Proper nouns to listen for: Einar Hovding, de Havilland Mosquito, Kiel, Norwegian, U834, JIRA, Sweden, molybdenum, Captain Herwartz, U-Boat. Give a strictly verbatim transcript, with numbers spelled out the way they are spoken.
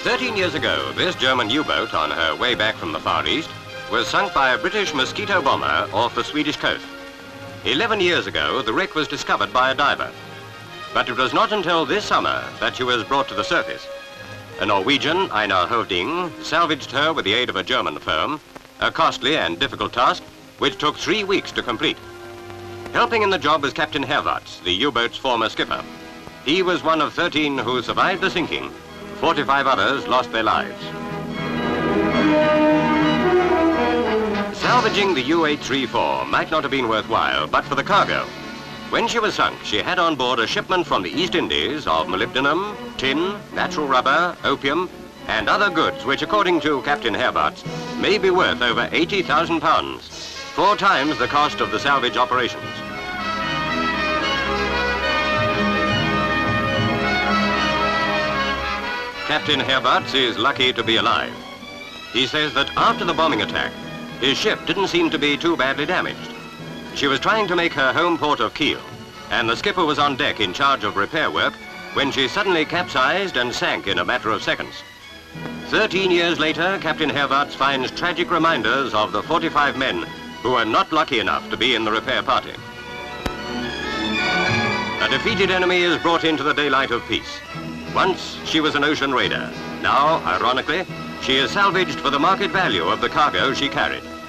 Thirteen years ago, this German U-boat on her way back from the Far East was sunk by a British Mosquito bomber off the Swedish coast. Eleven years ago, the wreck was discovered by a diver. But it was not until this summer that she was brought to the surface. A Norwegian, Einar Hovding, salvaged her with the aid of a German firm, a costly and difficult task which took three weeks to complete. Helping in the job was Captain Herwartz, the U-boat's former skipper. He was one of thirteen who survived the sinking. forty-five others lost their lives. Salvaging the U eight three four might not have been worthwhile, but for the cargo. When she was sunk, she had on board a shipment from the East Indies of molybdenum, tin, natural rubber, opium, and other goods which, according to Captain Herwartz, may be worth over eighty thousand pounds, four times the cost of the salvage operations. Captain Herwartz is lucky to be alive. He says that after the bombing attack, his ship didn't seem to be too badly damaged. She was trying to make her home port of Kiel, and the skipper was on deck in charge of repair work when she suddenly capsized and sank in a matter of seconds. Thirteen years later, Captain Herwartz finds tragic reminders of the forty-five men who were not lucky enough to be in the repair party. A defeated enemy is brought into the daylight of peace. Once she was an ocean raider. Now, ironically, she is salvaged for the market value of the cargo she carried.